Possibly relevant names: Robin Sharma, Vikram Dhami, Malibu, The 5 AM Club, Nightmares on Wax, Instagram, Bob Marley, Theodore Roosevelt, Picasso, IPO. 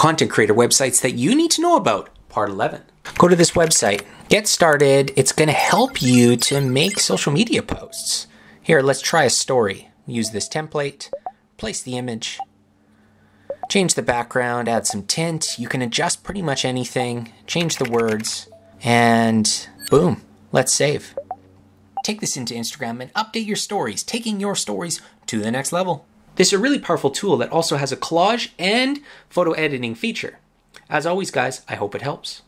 content creator websites that you need to know about, part 11. Go to this website, get started. It's gonna help you to make social media posts. Here, let's try a story. Use this template, place the image, change the background, add some tint. You can adjust pretty much anything, change the words, and boom, let's save. Take this into Instagram and update your stories, taking your stories to the next level. This is a really powerful tool that also has a collage and photo editing feature. As always, guys, I hope it helps.